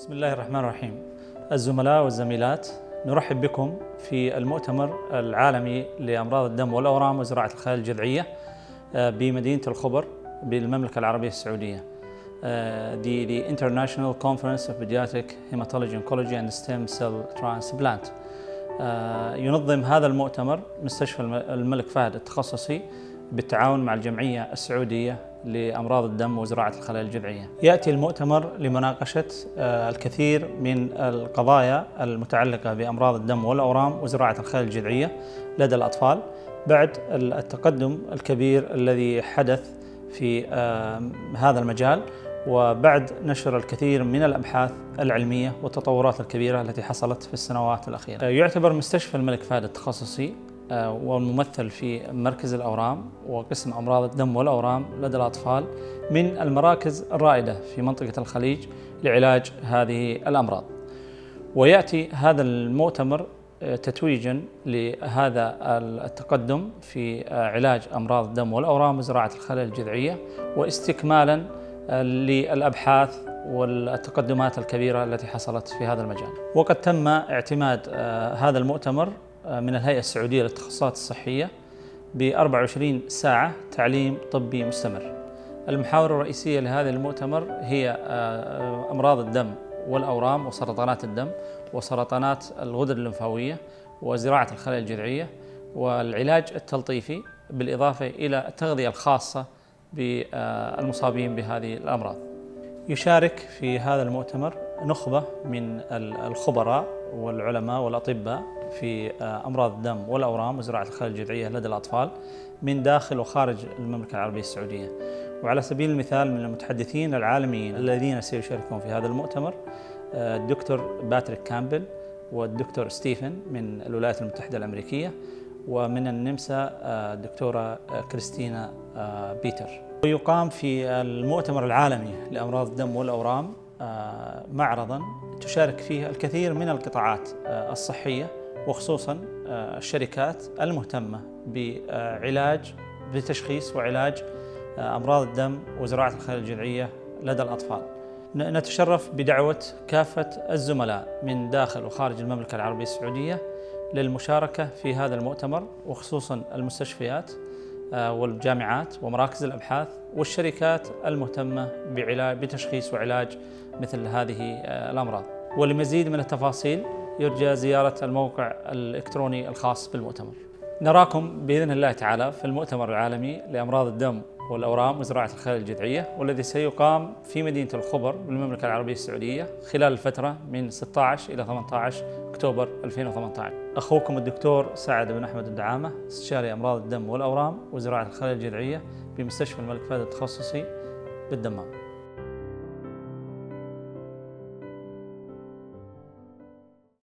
بسم الله الرحمن الرحيم. الزملاء والزميلات، نرحب بكم في المؤتمر العالمي لأمراض الدم والأورام وزراعة الخلايا الجذعية بمدينة الخبر بالمملكة العربية السعودية. The International Conference of Pediatric Hematology Oncology and Stem Cell Transplant. ينظم هذا المؤتمر مستشفى الملك فهد التخصصي بالتعاون مع الجمعية السعودية لأمراض الدم وزراعة الخلايا الجذعية. يأتي المؤتمر لمناقشة الكثير من القضايا المتعلقة بأمراض الدم والأورام وزراعة الخلايا الجذعية لدى الأطفال بعد التقدم الكبير الذي حدث في هذا المجال، وبعد نشر الكثير من الأبحاث العلمية والتطورات الكبيرة التي حصلت في السنوات الأخيرة. يعتبر مستشفى الملك فهد التخصصي والممثل في مركز الأورام وقسم أمراض الدم والأورام لدى الأطفال من المراكز الرائدة في منطقة الخليج لعلاج هذه الأمراض. ويأتي هذا المؤتمر تتويجاً لهذا التقدم في علاج أمراض الدم والأورام وزراعة الخلايا الجذعية، واستكمالاً للأبحاث والتقدمات الكبيرة التي حصلت في هذا المجال. وقد تم اعتماد هذا المؤتمر من الهيئة السعودية للتخصصات الصحية ب 24 ساعة تعليم طبي مستمر. المحاور الرئيسية لهذا المؤتمر هي أمراض الدم والأورام وسرطانات الدم وسرطانات الغدد الليمفاوية وزراعة الخلايا الجذعية والعلاج التلطيفي، بالإضافة إلى التغذية الخاصة بالمصابين بهذه الأمراض. يشارك في هذا المؤتمر نخبة من الخبراء والعلماء والأطباء في أمراض الدم والأورام وزراعة الخلايا الجذعية لدى الأطفال من داخل وخارج المملكة العربية السعودية. وعلى سبيل المثال، من المتحدثين العالميين الذين سيشاركون في هذا المؤتمر الدكتور باتريك كامبل والدكتور ستيفن من الولايات المتحدة الأمريكية، ومن النمسا الدكتورة كريستينا بيتر. ويقام في المؤتمر العالمي لأمراض الدم والأورام معرضاً تشارك فيه الكثير من القطاعات الصحية، وخصوصاً الشركات المهتمة بتشخيص وعلاج أمراض الدم وزراعة الخلايا الجذعية لدى الأطفال. نتشرف بدعوة كافة الزملاء من داخل وخارج المملكة العربية السعودية للمشاركة في هذا المؤتمر، وخصوصاً المستشفيات والجامعات ومراكز الأبحاث والشركات المهتمة بتشخيص وعلاج مثل هذه الأمراض. ولمزيد من التفاصيل يرجى زيارة الموقع الإلكتروني الخاص بالمؤتمر. نراكم بإذن الله تعالى في المؤتمر العالمي لأمراض الدم والأورام وزراعة الخلايا الجذعية، والذي سيقام في مدينة الخبر بالمملكة العربية السعودية خلال الفترة من 16 إلى 18 أكتوبر 2018. أخوكم الدكتور سعد بن أحمد الدعامة، استشاري أمراض الدم والأورام وزراعة الخلايا الجذعية بمستشفى الملك فهد التخصصي بالدمام.